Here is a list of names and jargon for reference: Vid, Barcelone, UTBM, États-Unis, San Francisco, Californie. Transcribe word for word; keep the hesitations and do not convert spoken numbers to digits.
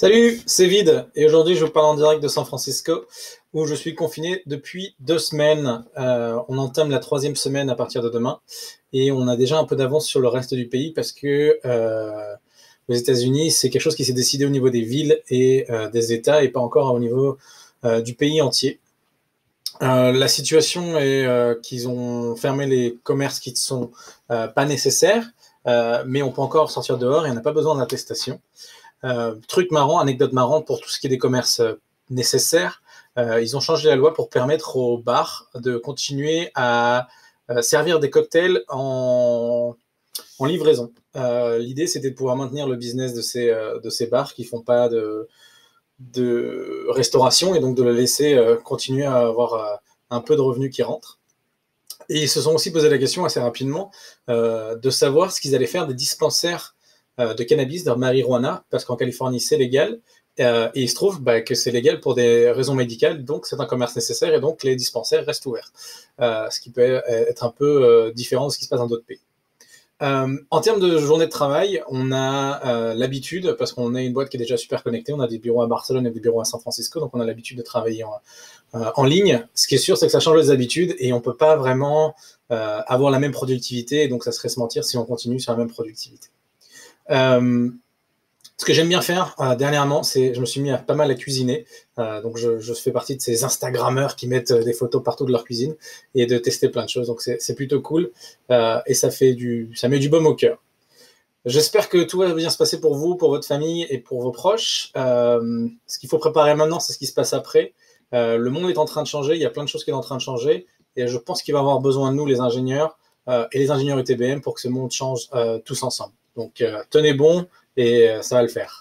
Salut, c'est Vid et aujourd'hui je vous parle en direct de San Francisco où je suis confiné depuis deux semaines. Euh, on entame la troisième semaine à partir de demain et on a déjà un peu d'avance sur le reste du pays parce que euh, aux États-Unis c'est quelque chose qui s'est décidé au niveau des villes et euh, des États et pas encore au niveau euh, du pays entier. Euh, la situation est euh, qu'ils ont fermé les commerces qui ne sont euh, pas nécessaires euh, mais on peut encore sortir dehors et on n'a pas besoin d'attestation. Euh, truc marrant, anecdote marrante pour tout ce qui est des commerces euh, nécessaires, euh, ils ont changé la loi pour permettre aux bars de continuer à euh, servir des cocktails en, en livraison. Euh, l'idée c'était de pouvoir maintenir le business de ces, euh, de ces bars qui font pas de, de restauration et donc de le laisser euh, continuer à avoir euh, un peu de revenus qui rentrent. Et ils se sont aussi posé la question assez rapidement euh, de savoir ce qu'ils allaient faire des dispensaires de cannabis, de marijuana, parce qu'en Californie, c'est légal. Euh, et il se trouve bah, que c'est légal pour des raisons médicales, donc c'est un commerce nécessaire, et donc les dispensaires restent ouverts. Euh, ce qui peut être un peu euh, différent de ce qui se passe dans d'autres pays. Euh, en termes de journée de travail, on a euh, l'habitude, parce qu'on est une boîte qui est déjà super connectée, on a des bureaux à Barcelone et des bureaux à San Francisco, donc on a l'habitude de travailler en, euh, en ligne. Ce qui est sûr, c'est que ça change les habitudes, et on ne peut pas vraiment euh, avoir la même productivité, et donc ça serait se mentir si on continue sur la même productivité. Euh, ce que j'aime bien faire euh, dernièrement, c'est je me suis mis à pas mal à cuisiner. Euh, donc, je, je fais partie de ces Instagrammeurs qui mettent des photos partout de leur cuisine et de tester plein de choses. Donc, c'est plutôt cool euh, et ça fait du, ça met du baume au cœur. J'espère que tout va bien se passer pour vous, pour votre famille et pour vos proches. Euh, ce qu'il faut préparer maintenant, c'est ce qui se passe après. Euh, le monde est en train de changer. Il y a plein de choses qui sont en train de changer et je pense qu'il va avoir besoin de nous, les ingénieurs euh, et les ingénieurs U T B M, pour que ce monde change euh, tous ensemble. Donc, euh, tenez bon et euh, ça va le faire.